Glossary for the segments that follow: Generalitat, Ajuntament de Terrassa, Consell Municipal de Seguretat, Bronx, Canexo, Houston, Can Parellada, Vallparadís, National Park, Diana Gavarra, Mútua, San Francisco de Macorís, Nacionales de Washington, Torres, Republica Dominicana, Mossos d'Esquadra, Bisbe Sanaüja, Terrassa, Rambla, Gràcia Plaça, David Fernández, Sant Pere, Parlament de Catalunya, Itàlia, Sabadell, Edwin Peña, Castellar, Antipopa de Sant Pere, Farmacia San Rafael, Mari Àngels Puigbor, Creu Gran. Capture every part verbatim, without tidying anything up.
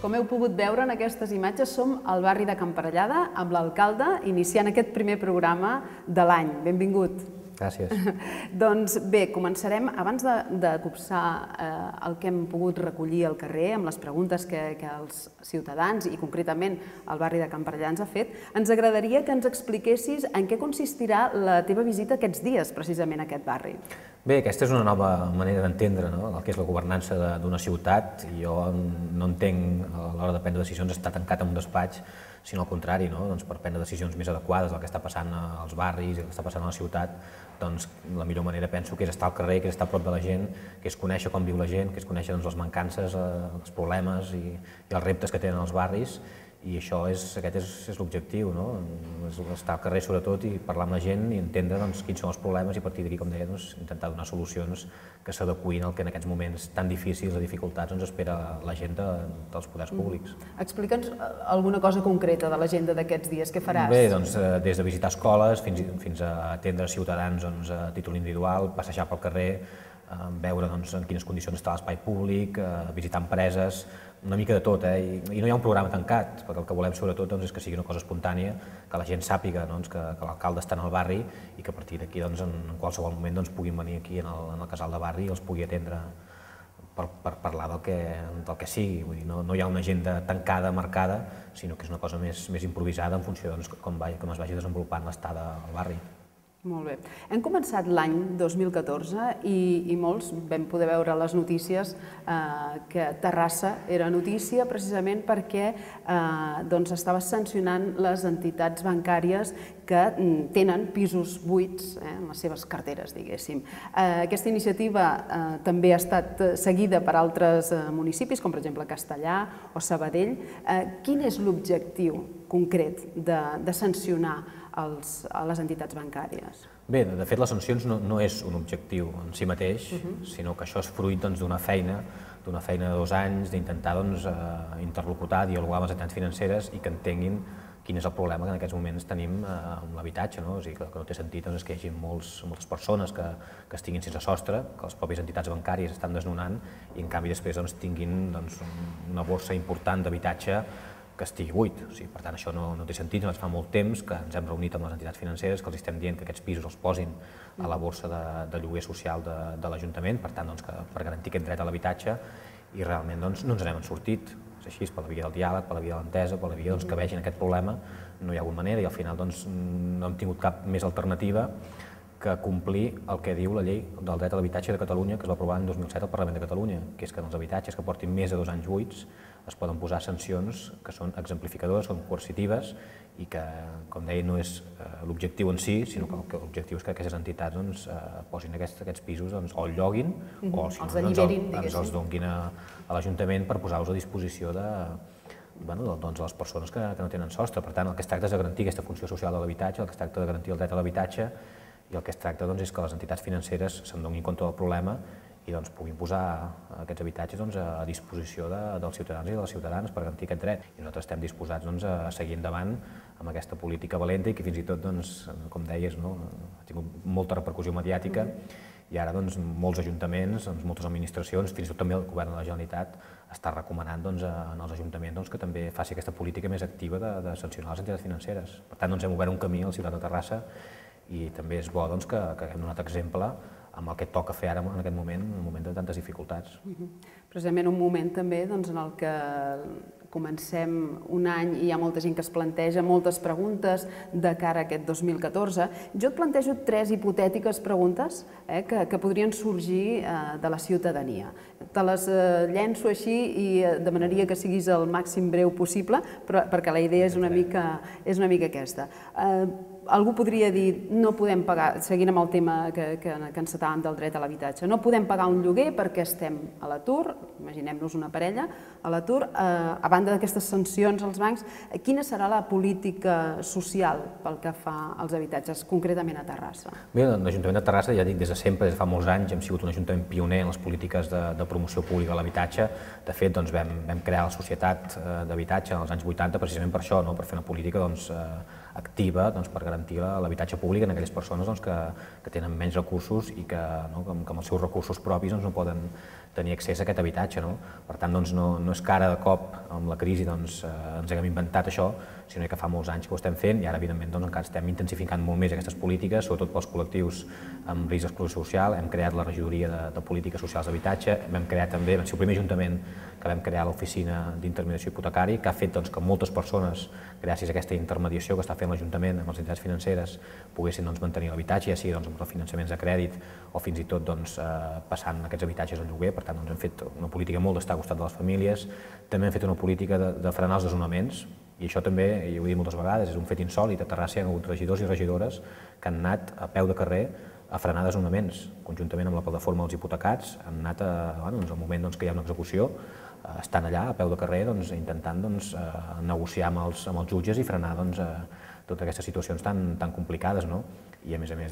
Com heu pogut veure en aquestes imatges, som al barri de Can Parellada amb l'alcalde iniciant aquest primer programa de l'any. Benvingut. Gràcies. Doncs bé, començarem abans de, de copsar eh, el que hem pogut recollir al carrer amb les preguntes que, que els ciutadans i concretament el barri de Can Parellada ens ha fet. Ens agradaria que ens expliquessis en què consistirà la teva visita aquests dies, precisament a aquest barri. Bé, aquesta és una nova manera d'entendre, no?, el que és la governança d'una ciutat. Jo no entenc, a l'hora de prendre decisions, estar tancat en un despatx, sinó al contrari, no? Doncs per prendre decisions més adequades del que està passant als barris i el que està passant a la ciutat, doncs la millor manera penso que és estar al carrer, que és estar a prop de la gent, que és conèixer com viu la gent, que és conèixer doncs, les mancances, eh, els problemes i, i els reptes que tenen els barris, i això és, aquest és, és l'objectiu, no? Estar al carrer sobretot i parlar amb la gent i entendre doncs, quins són els problemes i a partir d'aquí, com deia, doncs, intentar donar solucions que s'adequin al que en aquests moments tan difícils de dificultats ens espera la gent de, dels poders públics. Mm. Explica'ns alguna cosa concreta de l'agenda d'aquests dies, què faràs? Bé, doncs, des de visitar escoles fins, fins a atendre ciutadans doncs, a títol individual, passejar pel carrer, veure doncs, en quines condicions està l'espai públic, visitar empreses, una mica de tot, eh? I no hi ha un programa tancat, perquè el que volem sobretot doncs, és que sigui una cosa espontània, que la gent sàpiga doncs, que, que l'alcalde està en el barri i que a partir d'aquí doncs, en qualsevol moment doncs, puguin venir aquí en el, en el casal de barri i els pugui atendre per, per parlar del que, del que sigui. Vull dir, no, no hi ha una agenda tancada, marcada, sinó que és una cosa més, més improvisada en funció de doncs, com, com es vagi desenvolupant l'estada al barri. Molt bé. Hem començat l'any dos mil catorze i, i molts vam poder veure les notícies eh, que Terrassa era notícia precisament perquè eh, doncs estava sancionant les entitats bancàries que tenen pisos buits eh, en les seves carteres, diguéssim. Eh, aquesta iniciativa eh, també ha estat seguida per altres eh, municipis, com per exemple Castellar o Sabadell. Eh, quin és l'objectiu concret de, de sancionar als, a les entitats bancàries? Bé, de fet, les sancions no, no és un objectiu en si mateix, uh-huh. sinó que això és fruit d'una doncs, feina, d'una feina de dos anys, d'intentar doncs, eh, interlocutar, dialogar amb les entitats financeres i que entenguin quin és el problema que en aquests moments tenim eh, amb l'habitatge, no? O sigui, que el que no té sentit doncs, és que hi hagi molts, moltes persones que, que estiguin sense sostre, que les pròpies entitats bancàries estan desnonant i en canvi després doncs, tinguin doncs, una borsa important d'habitatge que estigui buit. O sigui, per tant, això no, no té sentit. Ens fa molt temps que ens hem reunit amb les entitats financeres, que els estem dient que aquests pisos els posin a la borsa de, de lloguer social de, de l'Ajuntament, per tant, doncs, que, per garantir aquest dret a l'habitatge, i realment doncs, no ens n'hem sortit. És així, per la via del diàleg, per la via de l'entesa, per la via doncs, que vegin aquest problema, no hi ha alguna manera, i al final doncs, no hem tingut cap més alternativa que complir el que diu la llei del dret a l'habitatge de Catalunya, que es va aprovar en dos mil set al Parlament de Catalunya, que és que els habitatges que portin més de dos anys buits es poden posar sancions que són exemplificadores, són coercitives i que, com deia, no és eh, l'objectiu en si, sinó que l'objectiu és que aquestes entitats doncs, eh, posin aquests, aquests pisos doncs, o el lloguin mm-hmm. o si els, no, doncs, el, doncs, els donguin a, a l'Ajuntament per posar-los a disposició de, bueno, doncs, de les persones que, que no tenen sostre. Per tant, el que es tracta és de garantir aquesta funció social de l'habitatge, el que es tracta de garantir el dret a l'habitatge i el que es tracta doncs, és que les entitats financeres se'n donin compte del problema i doncs, puguin posar aquests habitatges doncs, a disposició de, dels ciutadans i de les ciutadanes per garantir aquest dret. I nosaltres estem disposats doncs, a seguir endavant amb aquesta política valenta i que fins i tot, doncs, com deies, no, ha tingut molta repercussió mediàtica i ara doncs, molts ajuntaments, doncs, moltes administracions, fins i tot també el govern de la Generalitat està recomanant doncs, als ajuntaments doncs, que també faci aquesta política més activa de, de sancionar les entitats financeres. Per tant, doncs, hem obert un camí a la ciutat de Terrassa i també és bo doncs, que, que hem donat exemple amb el que toca fer ara en aquest moment, en un moment de tantes dificultats. Precisament un moment també doncs, en el que comencem un any i hi ha molta gent que es planteja moltes preguntes de cara a aquest dos mil catorze. Jo et plantejo tres hipotètiques preguntes eh, que, que podrien sorgir eh, de la ciutadania. Te les eh, llenço així i eh, demanaria que siguis el màxim breu possible, però, perquè la idea és una mica, és una mica aquesta. Eh, algú podria dir, no podem pagar, seguint amb el tema que, que, que encetàvem del dret a l'habitatge, no podem pagar un lloguer perquè estem a l'atur, imaginem-nos una parella, a l'atur, eh, a banda d'aquestes sancions als bancs, quina serà la política social pel que fa als habitatges, concretament a Terrassa? Bé, l'Ajuntament de Terrassa, ja dic, des de sempre, des de fa molts anys, hem sigut un ajuntament pioner en les polítiques de, de promoció pública de l'habitatge. De fet, doncs, vam, vam crear la Societat d'Habitatge als anys vuitanta precisament per això, no? Per fer una política doncs, eh, activa per garantir l'habitatge públic en aquelles persones que tenen menys recursos i que amb els seus recursos propis no poden tenir accés a aquest habitatge. Per tant, no és que ara de cop amb la crisi ens haguem inventat això, sinó que fa molts anys que ho estem fent i ara, evidentment, encara estem intensificant molt més aquestes polítiques, sobretot pels col·lectius amb risc d'exclusió social. Hem creat la regidoria de polítiques socials d'habitatge, vam crear també, vam ser el primer ajuntament que vam crear l'oficina d'intermediació hipotecària, que ha fet que moltes persones, gràcies a aquesta intermediació que està fent l'Ajuntament amb les entitats financeres, poguessin mantenir l'habitatge, ja sigui amb refinançaments de crèdit o fins i tot passant aquests habitatges al lloguer. Per tant, hem fet una política molt d'estar al costat de les famílies, també hem fet una política de frenar els desnonaments, i això també, i ho he dit moltes vegades, és un fet insòlit. A Terrassa hi ha hagut regidors i regidores que han anat a peu de carrer a frenar desnonaments, conjuntament amb la plataforma dels hipotecats, han anat al moment que hi ha una execució, estan allà a peu de carrer intentant negociar amb els jutges i frenar totes aquestes situacions tan complicades. I a més a més,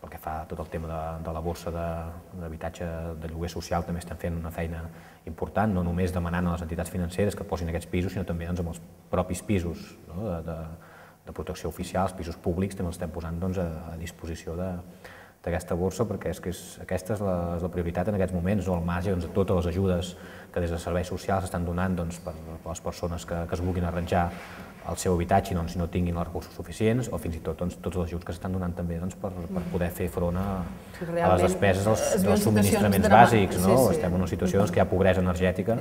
pel que fa a tot el tema de la borsa d'habitatge de lloguer social, també estem fent una feina important, no només demanant a les entitats financeres que posin aquests pisos, sinó també amb els propis pisos de protecció oficial, els pisos públics, també els estem posant a disposició d'aquesta borsa, perquè aquesta és la prioritat en aquests moments, al marge de totes les ajudes que des de serveis socials estan donant per a les persones que es vulguin arranjar el seu habitatge si no tinguin els recursos suficients, o fins i tot tots els ajuts que s'estan donant també per poder fer front a les despeses dels subministraments bàsics. Estem en una situació que hi ha pobresa energètica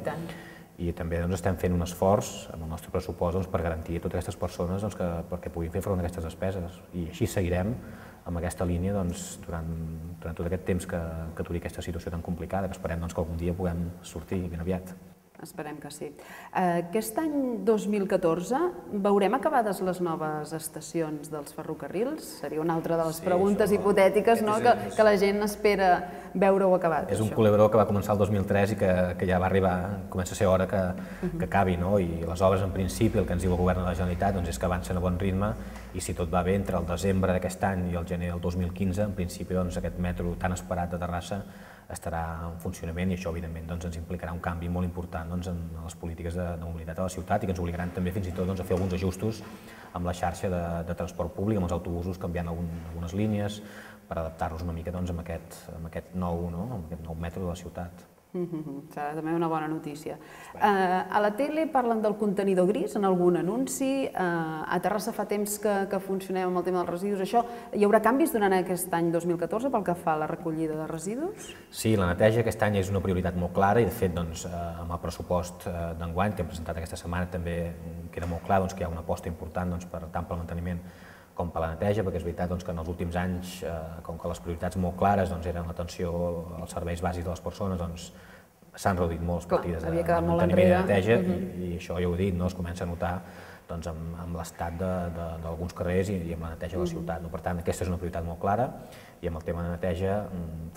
i també estem fent un esforç amb el nostre pressupost per garantir a totes aquestes persones perquè puguin fer front a aquestes despeses. I així seguirem amb aquesta línia durant tot aquest temps que duri aquesta situació tan complicada, que esperem que algun dia puguem sortir ben aviat. Esperem que sí. Aquest any dos mil catorze veurem acabades les noves estacions dels ferrocarrils? Seria una altra de les preguntes hipotètiques que la gent espera veure-ho acabat. És un culebró que va començar el dos mil tres i que ja va arribar, comença a ser hora que acabi. I les obres, en principi, el que ens diu el govern de la Generalitat és que avancen a bon ritme i si tot va bé, entre el desembre d'aquest any i el gener del dos mil quinze, en principi aquest metro tan esperat de Terrassa estarà en funcionament i això, evidentment, ens implicarà un canvi molt important en les polítiques de mobilitat a la ciutat i que ens obligaran també fins i tot a fer alguns ajustos amb la xarxa de transport públic, amb els autobusos canviant algunes línies per adaptar-los una mica amb aquest nou metro de la ciutat. Serà també una bona notícia. A la tele parlen del contenidor gris en algun anunci, a Terrassa fa temps que funcionem amb el tema dels residus. Això, hi haurà canvis durant aquest any dos mil catorze pel que fa a la recollida de residus? Sí, la neteja aquest any és una prioritat molt clara i de fet amb el pressupost d'enguany que hem presentat aquesta setmana també queda molt clar que hi ha una aposta important tant pel manteniment com per la neteja, perquè és veritat que en els últims anys, com que les prioritats molt clares eren l'atenció als serveis bàsics de les persones, s'han reduït molt les partides de manteniment i neteja, i això ja ho he dit, es comença a notar amb l'estat d'alguns carrers i amb la neteja de la ciutat. Per tant, aquesta és una prioritat molt clara, i amb el tema de neteja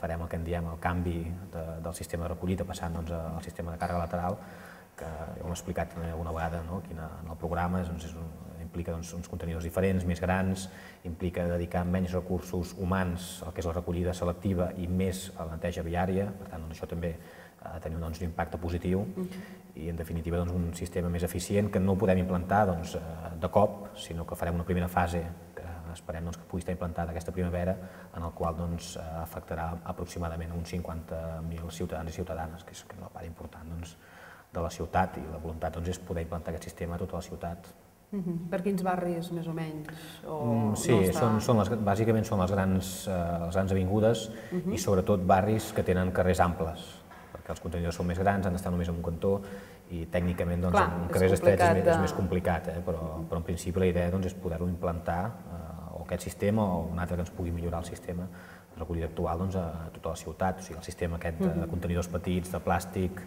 farem el que en diem el canvi del sistema de recollida, passant al sistema de càrrega lateral, que ja ho hem explicat alguna vegada en el programa, és un implica uns contenidors diferents, més grans, implica dedicar menys recursos humans al que és la recollida selectiva i més a la neteja viària, per tant això també ha de tenir un impacte positiu i en definitiva un sistema més eficient que no podem implantar de cop, sinó que farem una primera fase que esperem que pugui estar implantada aquesta primavera en la qual afectarà aproximadament uns cinquanta mil ciutadans i ciutadanes, que és una part important de la ciutat i la voluntat és poder implantar aquest sistema a tota la ciutat. Per quins barris, més o menys? Sí, bàsicament són les grans avingudes i sobretot barris que tenen carrers amples, perquè els contenidors són més grans, han d'estar només en un cantó i tècnicament en carrers estrets és més complicat, però en principi la idea és poder-ho implantar o aquest sistema o un altre que ens pugui millorar el sistema de recollida actual a tota la ciutat. O sigui, el sistema aquest de contenidors petits, de plàstic,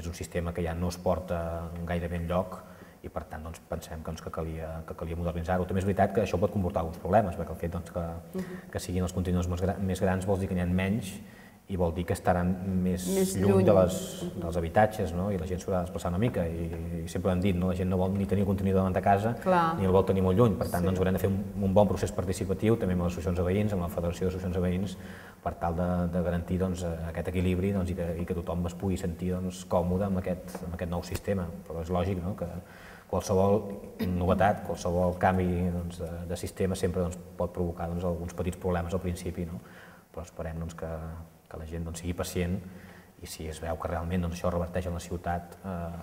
és un sistema que ja no es porta gairebé enlloc i per tant pensem que calia modernitzar-ho. També és veritat que això pot comportar alguns problemes, perquè el fet que siguin els contenidors més grans vol dir que n'hi ha menys i vol dir que estaran més lluny dels habitatges i la gent s'haurà de desplaçar una mica i sempre ho hem dit, la gent no vol ni tenir el contenidor davant de casa ni el vol tenir molt lluny, per tant haurem de fer un bon procés participatiu també amb les associacions de veïns, amb la Federació d'Associacions de Veïns per tal de garantir aquest equilibri i que tothom es pugui sentir còmode amb aquest nou sistema, però és lògic que qualsevol novetat, qualsevol canvi de sistema sempre pot provocar alguns petits problemes al principi, però esperem que la gent sigui pacient i si es veu que realment això reverteix en la ciutat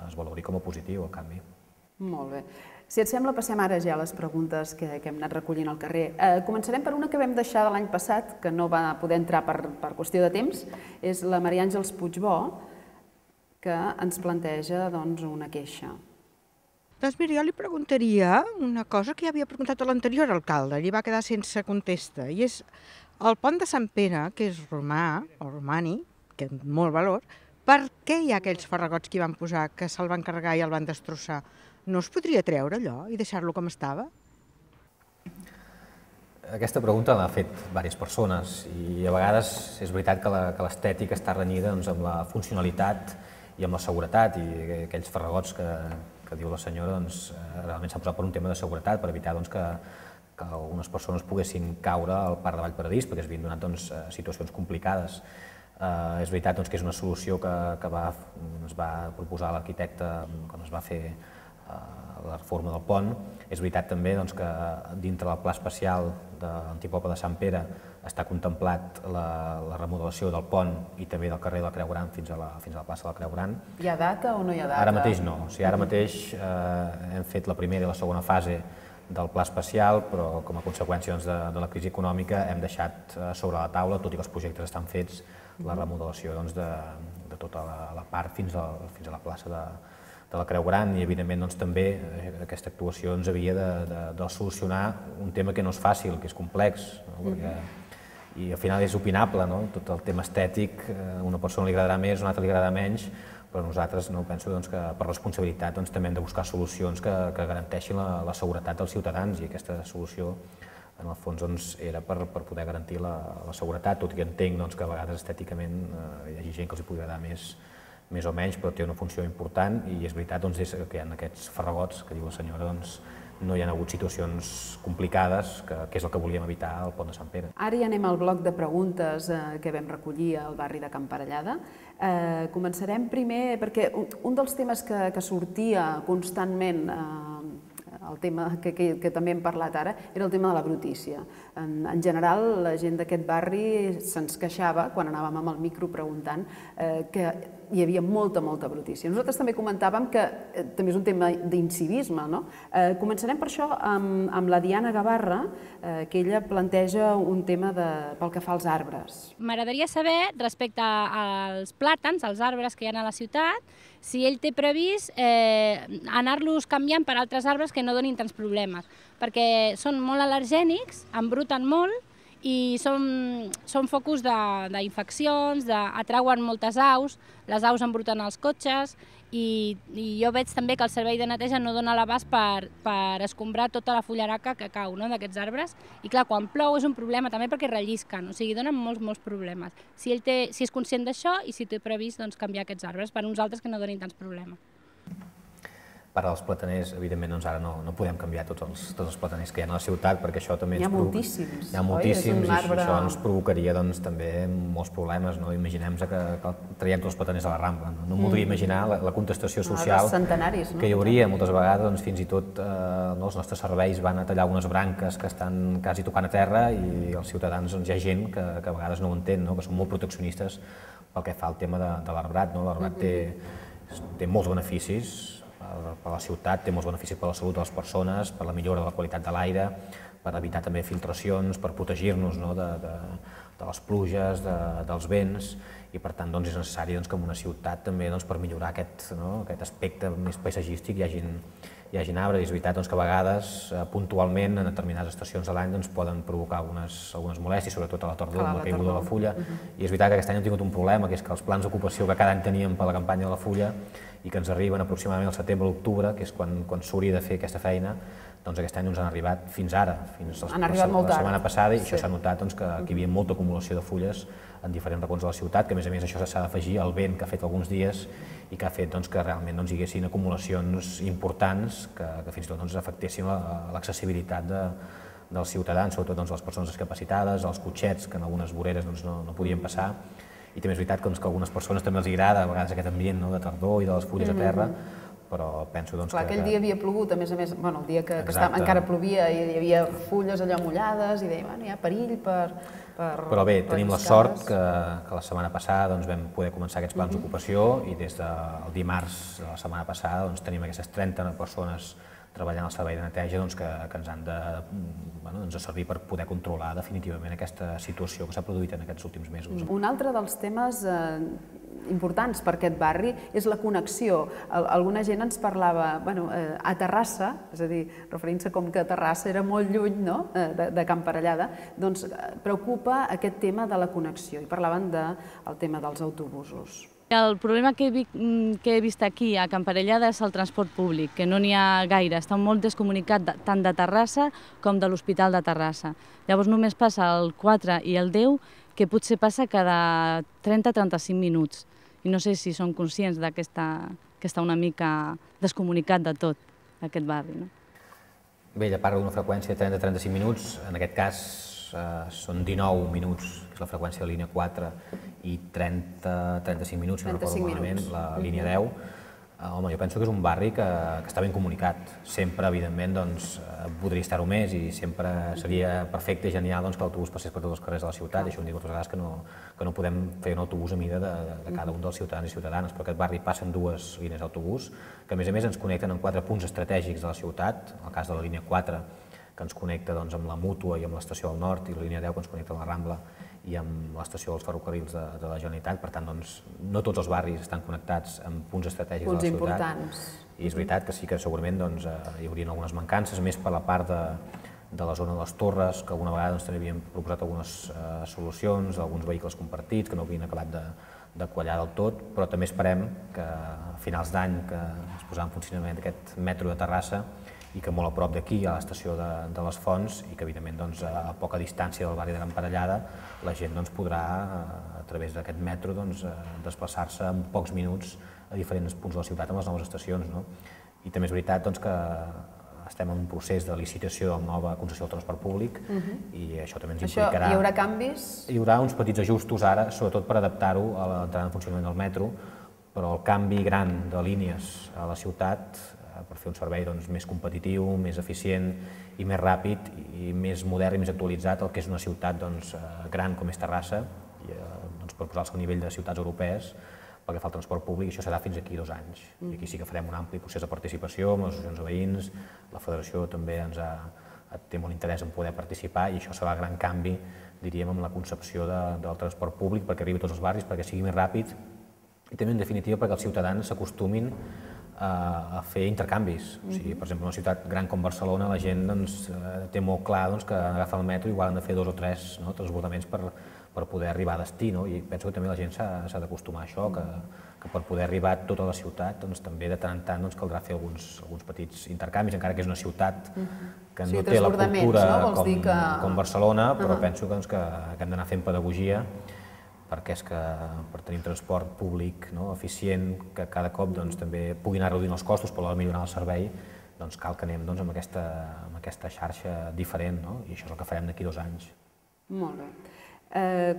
es valori com a positiu el canvi. Molt bé. Si et sembla, passem ara ja a les preguntes que hem anat recollint al carrer. Començarem per una que vam deixar de l'any passat, que no va poder entrar per qüestió de temps, és la Mari Àngels Puigbor, que ens planteja una queixa. Doncs mira, jo li preguntaria una cosa que ja havia preguntat a l'anterior alcalde, li va quedar sense contesta, i és el pont de Sant Pere, que és romà, o romànic, que té molt valor, per què hi ha aquells farragots que hi van posar, que se'l van carregar i el van destrossar? No es podria treure allò i deixar-lo com estava? Aquesta pregunta l'ha fet diverses persones i a vegades és veritat que l'estètica està renyida amb la funcionalitat i amb la seguretat, i aquells farragots que diu la senyora realment s'ha posat per un tema de seguretat, per evitar que algunes persones poguessin caure al parc de Vallparadís perquè s'havien donat situacions complicades. És veritat que és una solució que es va proposar l'arquitecte quan es va fer la reforma del pont. És veritat també que dintre del pla especial de l'Antipopa de Sant Pere està contemplat la remodelació del pont i també del carrer de la Creu Gran fins a la plaça de la Creu Gran. Hi ha data o no hi ha data? Ara mateix no. Ara mateix hem fet la primera i la segona fase del pla especial, però com a conseqüència de la crisi econòmica hem deixat sobre la taula, tot i que els projectes estan fets, la remodelació de tota la part fins a la plaça de de la Creu Gran, i evidentment també aquesta actuació ens havia de solucionar un tema que no és fàcil, que és complex, i al final és opinable, tot el tema estètic, a una persona li agradarà més, a una altra li agradarà menys, però nosaltres penso que per responsabilitat també hem de buscar solucions que garanteixin la seguretat dels ciutadans, i aquesta solució en el fons era per poder garantir la seguretat, tot i que entenc que a vegades estèticament hi hagi gent que els pugui agradar més més o menys, però té una funció important, i és veritat que en aquests farragots, que diu la senyora, no hi ha hagut situacions complicades, que és el que volíem evitar al pont de Sant Pere. Ara ja anem al bloc de preguntes que vam recollir al barri de Can Parellada. Començarem primer, perquè un dels temes que sortia constantment, el tema que també hem parlat ara, era el tema de la brutícia. En general, la gent d'aquest barri se'ns queixava, quan anàvem amb el micro preguntant, que hi havia molta, molta brutícia. Nosaltres també comentàvem que també és un tema d'incivisme, no? Començarem per això amb la Diana Gavarra, que ella planteja un tema pel que fa als arbres. M'agradaria saber, respecte als plàtans, als arbres que hi ha a la ciutat, si ell té previst anar-los canviant per altres arbres que no donin tants problemes, perquè són molt al·lergènics, embruten molt, i són focus d'infeccions, atrauen moltes aus, les aus embruten els cotxes, i jo veig també que el servei de neteja no dona l'abast per escombrar tota la fullaraca que cau d'aquests arbres, i clar, quan plou és un problema també perquè rellisquen, o sigui, donen molts, molts problemes. Si és conscient d'això i si té previst canviar aquests arbres per uns altres que no donin tants problemes. Per als plataners, evidentment, ara no podem canviar tots els plataners que hi ha a la ciutat, perquè això també ens provocaria... Hi ha moltíssims, i això ens provocaria també molts problemes. Imaginem-nos que traiem tots els plataners a la Rambla. No em voldria imaginar la contestació social que hi hauria. Moltes vegades, fins i tot, els nostres serveis van a tallar algunes branques que estan quasi tocant a terra, i els ciutadans, hi ha gent que a vegades no ho entén, que són molt proteccionistes pel que fa al tema de l'arbrat. L'arbrat té molts beneficis per la ciutat, té molts beneficis per la salut de les persones, per la millora de la qualitat de l'aire, per evitar també filtracions, per protegir-nos de les pluges, dels vents, i per tant és necessari que en una ciutat també per millorar aquest aspecte més paisatgístic hi hagi arbres. És veritat que a vegades puntualment en determinades estacions de l'any poden provocar algunes molèsties, sobretot a la tardor amb la caiguda de la fulla, i és veritat que aquest any hem tingut un problema, que és que els plans d'ocupació que cada any teníem per la campanya de la fulla i que ens arriben aproximadament al setembre o l'octubre, que és quan s'hauria de fer aquesta feina, doncs aquest any ens han arribat fins ara, fins la setmana passada, i això s'ha notat que hi havia molta acumulació de fulles en diferents racons de la ciutat, que a més a més això s'ha d'afegir al vent que ha fet alguns dies i que ha fet que realment hi haguessin acumulacions importants que fins i tot afectessin l'accessibilitat dels ciutadans, sobretot les persones discapacitades, els cotxets que en algunes voreres no podien passar. I també és veritat que a algunes persones també els agrada a vegades aquest ambient de tardor i de les fulles a terra, però penso doncs que... Clar, aquell dia havia plogut, a més a més, bueno, el dia que encara plovia i hi havia fulles allò mullades i deia, bueno, hi ha perill per... Però bé, tenim la sort que la setmana passada vam poder començar aquests plans d'ocupació i des del dimarts de la setmana passada tenim aquestes trenta persones treballant al servei de neteja que ens han de servir per poder controlar definitivament aquesta situació que s'ha produït en aquests últims mesos. Un altre dels temes importants per aquest barri és la connexió. Alguna gent ens parlava a Terrassa, és a dir, referint-se com que Terrassa era molt lluny de Can Parellada, doncs preocupa aquest tema de la connexió i parlaven del tema dels autobusos. El problema que he vist aquí a Can Parellada és el transport públic, que no n'hi ha gaire, està molt descomunicat tant de Terrassa com de l'Hospital de Terrassa. Llavors només passa el quatre i el deu, que potser passa cada trenta a trenta-cinc minuts. I no sé si són conscients que està una mica descomunicat de tot, aquest barri. Bé, ja parlo d'una freqüència de trenta a trenta-cinc minuts, en aquest cas són dinou minuts, que és la freqüència de línia quatre, i trenta a trenta-cinc minuts, si no recordo malament, la línia deu. Home, jo penso que és un barri que està ben comunicat. Sempre, evidentment, podria estar-ho més i sempre seria perfecte i genial que l'autobús passés per tots els carrers de la ciutat. Això ho hem dit moltes vegades, que no podem fer un autobús a mida de cada un dels ciutadans i ciutadanes, però aquest barri passen dues línies d'autobús que, a més a més, ens connecten en quatre punts estratègics de la ciutat. En el cas de la línia quatre, que ens connecta amb la Mútua i amb l'estació del Nord, i la línia deu, que ens connecta amb la Rambla i amb l'estació dels ferrocarrils de la Generalitat. Per tant, no tots els barris estan connectats amb punts estratègics de la ciutat. I és veritat que sí que segurament hi haurien algunes mancances, més per la part de la zona de les Torres, que alguna vegada també havien proposat algunes solucions, alguns vehicles compartits que no havien acabat de quallar del tot, però també esperem que a finals d'any que es posarà en funcionament aquest metro de Terrassa i que molt a prop d'aquí hi ha l'estació de les Fonts i que, evidentment, a poca distància del barri de Can Parellada la gent podrà, a través d'aquest metro, desplaçar-se en pocs minuts a diferents punts de la ciutat amb les noves estacions. I també és veritat que estem en un procés de licitació de la nova concessió del transport públic i això també ens implicarà... Hi haurà canvis? Hi haurà uns petits ajustos ara, sobretot per adaptar-ho a l'entrada en funcionament del metro, però el canvi gran de línies a la ciutat per fer un servei més competitiu, més eficient i més ràpid i més modern i més actualitzat el que és una ciutat gran com és Terrassa, per posar-se al nivell de ciutats europees, pel que fa al transport públic, això serà fins aquí dos anys. I aquí sí que farem un ampli procés de participació amb les associacions de veïns, la federació també té molt interès en poder participar i això serà el gran canvi, diríem, amb la concepció del transport públic perquè arribi a tots els barris, perquè sigui més ràpid i també, en definitiva, perquè els ciutadans s'acostumin a fer intercanvis. Per exemple, en una ciutat gran com Barcelona la gent té molt clar que agafar el metro igual han de fer dos o tres transbordaments per poder arribar a destí. I penso que també la gent s'ha d'acostumar a això, que per poder arribar a tota la ciutat també de tant en tant caldrà fer alguns petits intercanvis, encara que és una ciutat que no té la cultura com Barcelona, però penso que hem d'anar fent pedagogia perquè és que per tenir un transport públic eficient, que cada cop també puguin anar reduint els costos, però a l'hora de millorar el servei, cal que anem amb aquesta xarxa diferent, i això és el que farem d'aquí dos anys. Molt bé.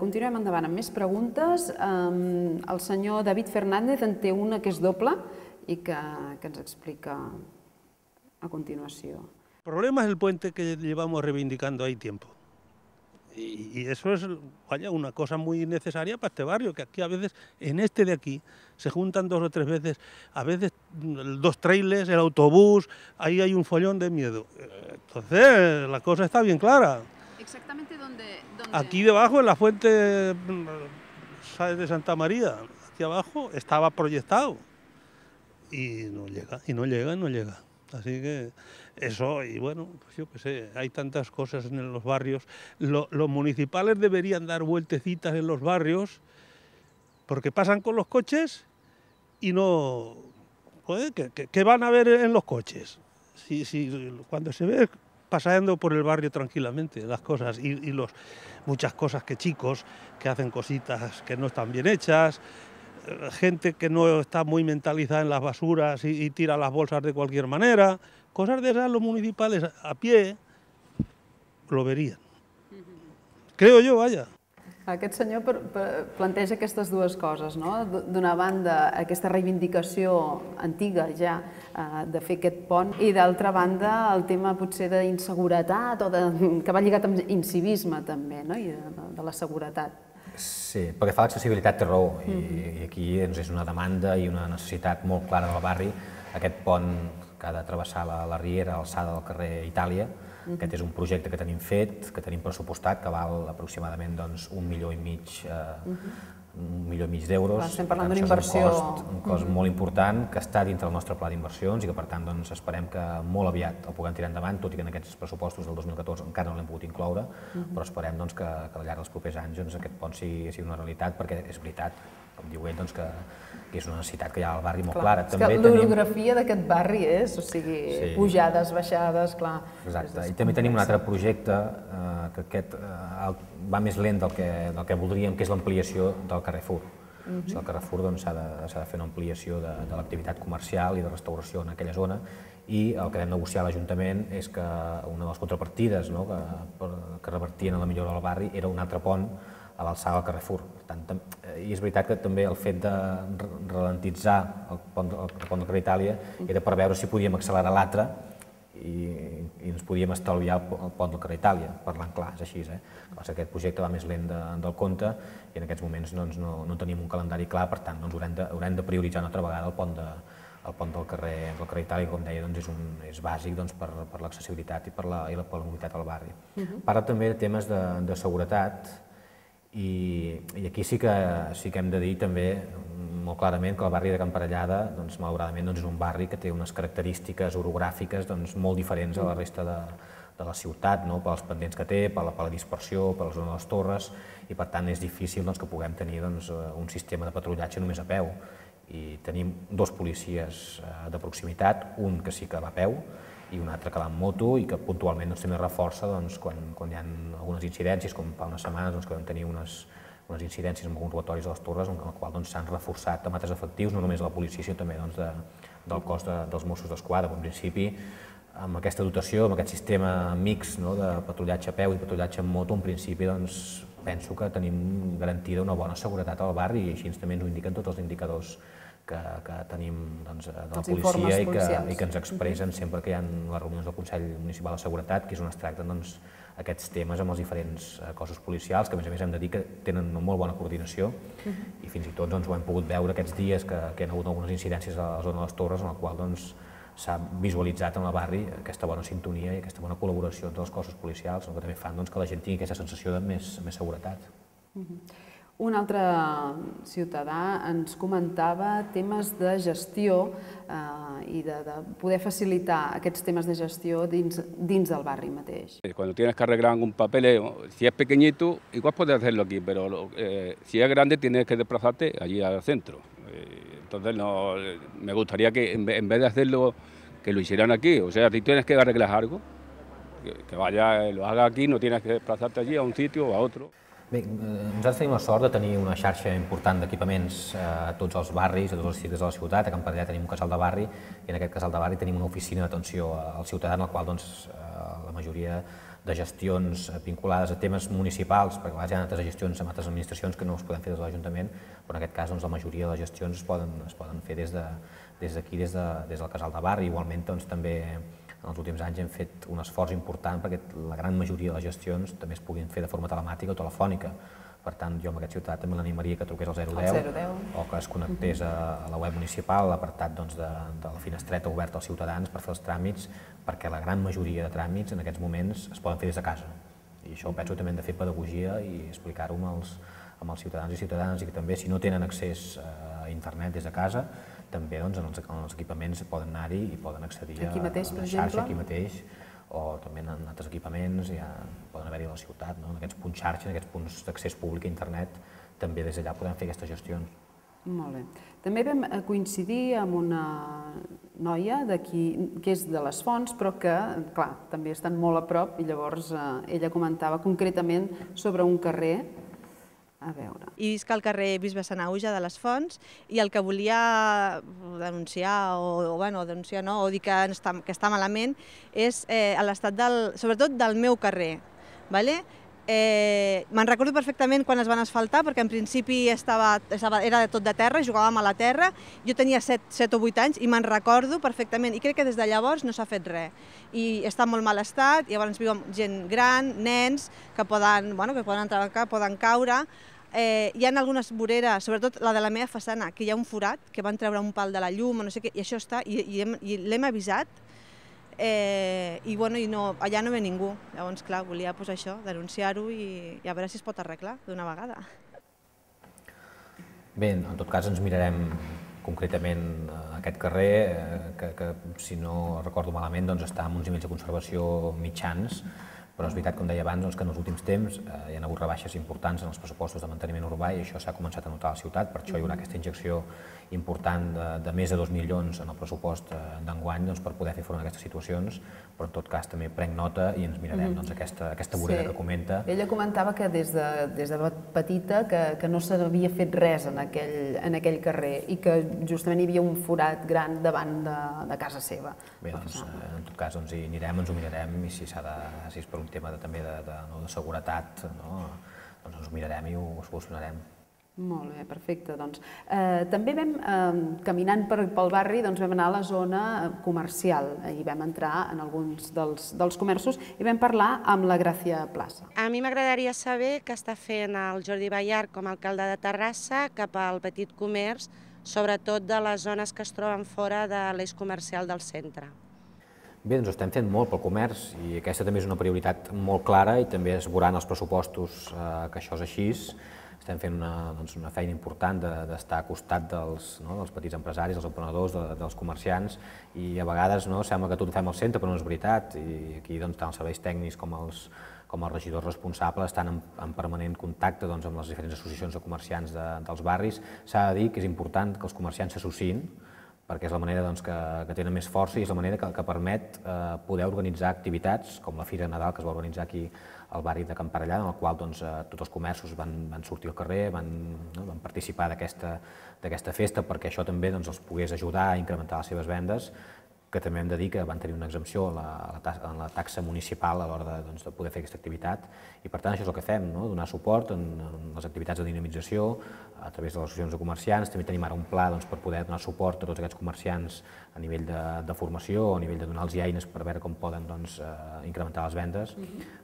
Continuem endavant amb més preguntes. El senyor David Fernández en té una que és doble i que ens explica a continuació. El problema és el puente que llevamos reivindicando ahí tiempo. Y eso es, vaya, una cosa muy necesaria para este barrio, que aquí a veces, en este de aquí, se juntan dos o tres veces, a veces dos trailers, el autobús, ahí hay un follón de miedo. Entonces, la cosa está bien clara. ¿Exactamente dónde? dónde... Aquí debajo, en la fuente, ¿sabes?, de Santa María, aquí abajo, estaba proyectado. Y no llega, y no llega, y no llega. Así que eso, y bueno, pues yo qué sé, hay tantas cosas en los barrios. Lo, los municipales deberían dar vueltecitas en los barrios porque pasan con los coches y no... Joder, ¿qué, qué, qué van a ver en los coches? Si, si, cuando se ve paseando por el barrio tranquilamente las cosas y, y los, muchas cosas que chicos que hacen cositas que no están bien hechas, gente que no está muy mentalizada en las basuras y, y tira las bolsas de cualquier manera, cosas de esas los municipales a pie lo verían. Creo yo, vaya. Aquest senyor planteja aquestes dues coses, no? D'una banda, aquesta reivindicació antiga ja de fer aquest pont, i d'altra banda, el tema potser d'inseguretat, que va lligat amb incivisme també, no? I de la seguretat. Sí, perquè fa l'accessibilitat té raó, i aquí és una demanda i una necessitat molt clara del barri. Aquest pont que ha de travessar la riera a l'alçada del carrer Itàlia, aquest és un projecte que tenim fet, que tenim pressupostat, que val aproximadament un milió i mig d'euros. Estem parlant d'una inversió. Un cost molt important que està dintre del nostre pla d'inversions i que, per tant, esperem que molt aviat el puguem tirar endavant, tot i que en aquests pressupostos del dos mil catorze encara no l'hem pogut incloure, però esperem que al llarg dels propers anys aquest pont sigui una realitat, perquè és veritat, com diu ell, que... que és una necessitat que hi ha al barri molt clara. És que l'orografia d'aquest barri és, o sigui, pujades, baixades, clar. Exacte, i també tenim un altre projecte que aquest va més lent del que voldríem, que és l'ampliació del carrer Fur. El carrer Fur s'ha de fer una ampliació de l'activitat comercial i de restauració en aquella zona, i el que vam negociar a l'Ajuntament és que una de les contrapartides que revertien a la millora del barri era un altre pont a l'alçada del carrer Fur. I és veritat que també el fet de ralentitzar el pont del carrer Itàlia era per veure si podíem accelerar l'altre i ens podíem estalviar el pont del carrer Itàlia, parlant clar, és així. Aquest projecte va més lent del compte i en aquests moments no tenim un calendari clar, per tant haurem de prioritzar una altra vegada el pont de... El pont del carrer Itàlia, com deia, és bàsic per l'accessibilitat i per la mobilitat al barri. Parla també de temes de seguretat, i aquí sí que hem de dir també molt clarament que el barri de Can Parellada, malauradament, és un barri que té unes característiques orogràfiques molt diferents a la resta de la ciutat, pels pendents que té, per la dispersió, per la zona de les Torres, i per tant és difícil que puguem tenir un sistema de patrullatge només a peu. I tenim dos policies de proximitat, un que sí que va a peu i un altre que va en moto, i que puntualment també reforça quan hi ha algunes incidències, com fa unes setmanes que vam tenir unes incidències amb alguns robatoris a les Torres, en les quals s'han reforçat amb altres efectius, no només de la policia, sinó també del cos dels Mossos d'Esquadra. En principi, amb aquesta dotació, amb aquest sistema mixt de patrullatge a peu i patrullatge en moto, en principi penso que tenim garantida una bona seguretat al barri, i així també ens ho indiquen tots els indicadors que tenim de la policia i que ens expressen sempre que hi ha les reunions del Consell Municipal de Seguretat, que és on es tracten aquests temes amb els diferents cossos policials, que a més a més hem de dir que tenen una molt bona coordinació, i fins i tot ho hem pogut veure aquests dies que hi ha hagut algunes incidències a la zona de les Torres, en la qual s'ha visualitzat en el barri aquesta bona sintonia i aquesta bona col·laboració entre els cossos policials, que també fan que la gent tingui aquesta sensació de més seguretat. Un altre ciutadà ens comentava temes de gestió y de poder facilitar aquests temes de gestió dins del barri mateix. Cuando tienes que arreglar un papel, si es pequeñito, igual puedes hacerlo aquí, pero si es grande tienes que desplazarte allí al centro. Entonces me gustaría que en vez de hacerlo, que lo hicieran aquí. O sea, si tienes que arreglar algo, que vaya, lo haga aquí, no tienes que desplazarte allí a un sitio o a otro. Bé, nosaltres tenim la sort de tenir una xarxa important d'equipaments a tots els barris, a tots els districtes de la ciutat. A Can Parellada tenim un casal de barri, i en aquest casal de barri tenim una oficina d'atenció al ciutadà, en la qual la majoria de gestions vinculades a temes municipals, perquè a vegades hi ha altres gestions amb altres administracions que no es poden fer des de l'Ajuntament, però en aquest cas la majoria de les gestions es poden fer des d'aquí, des del casal de barri. Igualment també en els últims anys hem fet un esforç important perquè la gran majoria de les gestions també es puguin fer de forma telemàtica o telefònica. Per tant, jo en aquest ciutat també l'animaria que truqués al zero deu o que es connectés a la web municipal, a l'apartat de la finestreta oberta als ciutadans per fer els tràmits, perquè la gran majoria de tràmits en aquests moments es poden fer des de casa. I això penso que també hem de fer pedagogia i explicar-ho amb els ciutadans i ciutadanes, i que també, si no tenen accés a internet des de casa, també els equipaments poden anar-hi i poden accedir a la xarxa aquí mateix, o també en altres equipaments, poden haver-hi a la ciutat, en aquests punts xarxa, en aquests punts d'accés públic a internet, també des d'allà podem fer aquestes gestions. Molt bé. També vam coincidir amb una noia que és de les Fonts, però que, clar, també estan molt a prop, i llavors ella comentava concretament sobre un carrer. A veure. I visc al carrer Bisbe Sanaüja de les Fonts, i el que volia denunciar, o bueno, denunciar no, o dir que està malament, és l'estat, sobretot del meu carrer. Me'n recordo perfectament quan es van asfaltar, perquè en principi era tot de terra, jugàvem a la terra, jo tenia set o vuit anys i me'n recordo perfectament, i crec que des de llavors no s'ha fet res, i està en molt mal estat, llavors viuen gent gran, nens, que poden entrar, poden caure. Hi ha algunes voreres, sobretot la de la meva façana, que hi ha un forat, que van treure un pal de la llum, i això està, i l'hem avisat, i allà no ve ningú. Llavors, clar, volia posar això, denunciar-ho i a veure si es pot arreglar d'una vegada. Bé, en tot cas ens mirarem concretament aquest carrer, que si no recordo malament està en uns nivells de conservació mitjans, però és veritat, com deia abans, que en els últims temps hi ha hagut rebaixes importants en els pressupostos de manteniment urbà i això s'ha començat a notar a la ciutat, per això hi haurà aquesta injecció important de més de dos milions en el pressupost d'enguany per poder fer front a aquestes situacions, però en tot cas també prenc nota i ens mirarem aquesta vorera que comenta. Ella comentava que des de petita que no s'havia fet res en aquell carrer i que justament hi havia un forat gran davant de casa seva. Bé, doncs en tot cas hi anirem, ens ho mirarem i si és per un tema també de seguretat doncs ens ho mirarem i ho solucionarem. Molt bé, perfecte. També vam, caminant pel barri, vam anar a la zona comercial i vam entrar en alguns dels comerços i vam parlar amb la Gràcia Plaça. A mi m'agradaria saber què està fent el Jordi Ballart com a alcalde de Terrassa cap al petit comerç, sobretot de les zones que es troben fora de l'eix comercial del centre. Bé, doncs estem fent molt pel comerç i aquesta també és una prioritat molt clara i també es veuran els pressupostos que això és així. Estem fent una feina important d'estar a costat dels petits empresaris, dels emprenedors, dels comerciants i a vegades sembla que tot ho fem al centre, però no és veritat. I aquí tant els serveis tècnics com els regidors responsables estan en permanent contacte amb les diferents associacions de comerciants dels barris. S'ha de dir que és important que els comerciants s'associïn perquè és la manera que tenen més força i és la manera que permet poder organitzar activitats, com la Fira de Nadal que es va organitzar aquí al barri de Can Parellada, en el qual tots els comerços van sortir al carrer, van participar d'aquesta festa perquè això també els pogués ajudar a incrementar les seves vendes, que també hem de dir que van tenir una exempció en la taxa municipal a l'hora de poder fer aquesta activitat. I per tant això és el que fem, donar suport en les activitats de dinamització a través de les associacions de comerciants. També tenim ara un pla per poder donar suport a tots aquests comerciants a nivell de formació, a nivell de donar-los eines per veure com poden incrementar les vendes.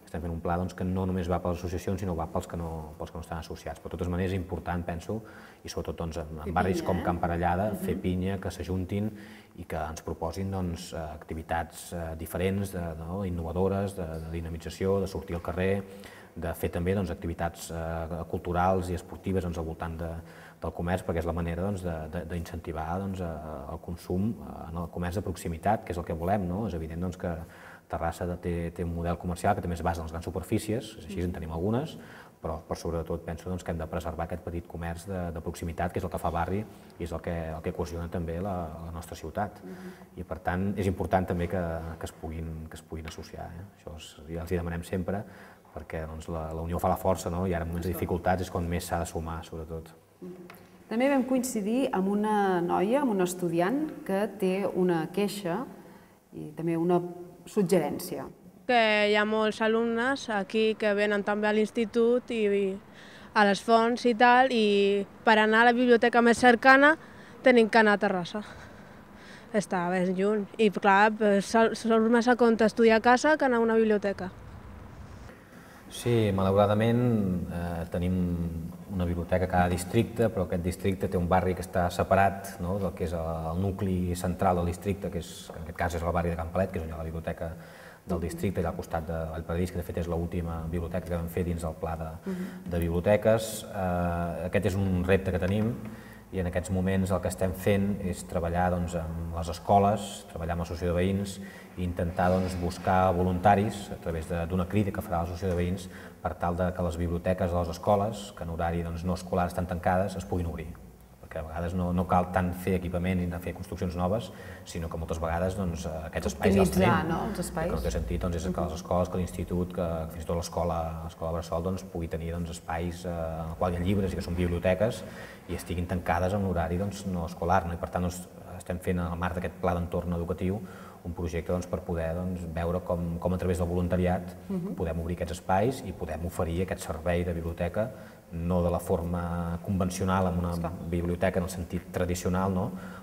Estem fent un pla que no només va per les associacions sinó que va pels que no estan associats. Però de totes maneres és important, penso, i sobretot en barris com Can Parellada, fer pinya, que s'ajuntin i que ens proposin activitats diferents, innovadores, de dinamització, de sortir al carrer, de fer també activitats culturals i esportives al voltant del comerç, perquè és la manera d'incentivar el consum en el comerç de proximitat, que és el que volem. És evident que Terrassa té un model comercial que també es basa en les grans superfícies, així en tenim algunes, però sobretot penso que hem de preservar aquest petit comerç de proximitat, que és el que fa barri i és el que cohesiona també la nostra ciutat. I per tant és important també que es puguin associar. Això ja els hi demanem sempre, perquè la unió fa la força i ara en moments de dificultats és quan més s'ha de sumar, sobretot. També vam coincidir amb una noia, amb una estudiant, que té una queixa i també una suggerència. Que hi ha molts alumnes aquí que venen també a l'institut i a les fonts i tal, i per anar a la biblioteca més cercana tenim que anar a Terrassa. Està ben lluny. I clar, surt més a compte estudiar a casa que anar a una biblioteca. Sí, malauradament tenim una biblioteca a cada districte, però aquest districte té un barri que està separat del que és el nucli central del districte, que en aquest cas és el barri de Can Palet, que és on hi ha la biblioteca del districte, allà al costat de Vallparadís, que de fet és l'última biblioteca que vam fer dins del pla de biblioteques. Aquest és un repte que tenim i en aquests moments el que estem fent és treballar amb les escoles, treballar amb l'associació de veïns i intentar buscar voluntaris a través d'una crida que farà l'associació de veïns per tal que les biblioteques de les escoles, que en horari no escolar estan tancades, es puguin obrir. Que a vegades no cal tant fer equipaments i tant fer construccions noves, sinó que moltes vegades aquests espais els tenim. El que no té sentit és que les escoles, que l'institut, que fins i tot l'escola Bressol pugui tenir espais en els quals hi ha llibres i que són biblioteques i estiguin tancades en l'horari no escolar. Per tant, estem fent en el marc d'aquest pla d'entorn educatiu un projecte per poder veure com a través del voluntariat podem obrir aquests espais i podem oferir aquest servei de biblioteca, no de la forma convencional en una biblioteca en el sentit tradicional,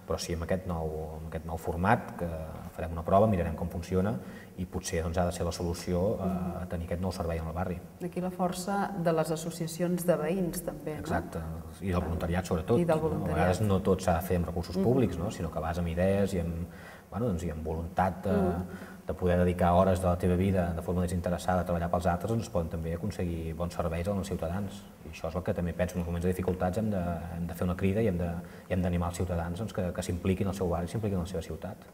però sí amb aquest nou format, que farem una prova, mirarem com funciona i potser ha de ser la solució a tenir aquest nou servei en el barri. D'aquí la força de les associacions de veïns també, no? Exacte, i del voluntariat sobretot. A vegades no tot s'ha de fer amb recursos públics, sinó que vas amb idees i amb i amb voluntat de poder dedicar hores de la teva vida de forma desinteressada a treballar pels altres, ens poden també aconseguir bons serveis als ciutadans. I això és el que també penso, en els moments de dificultats hem de fer una crida i hem d'animar els ciutadans que s'impliquin al seu barri, s'impliquin a la seva ciutat.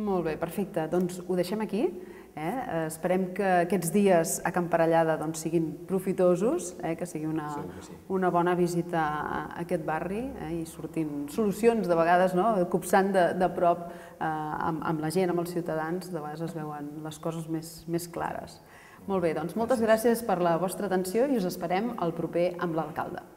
Molt bé, perfecte. Doncs ho deixem aquí. Esperem que aquests dies a Can Parellada siguin profitosos, que sigui una bona visita a aquest barri i sortint solucions, de vegades, copsant de prop amb la gent, amb els ciutadans, de vegades es veuen les coses més clares. Molt bé, doncs moltes gràcies per la vostra atenció i us esperem al proper amb l'alcalde.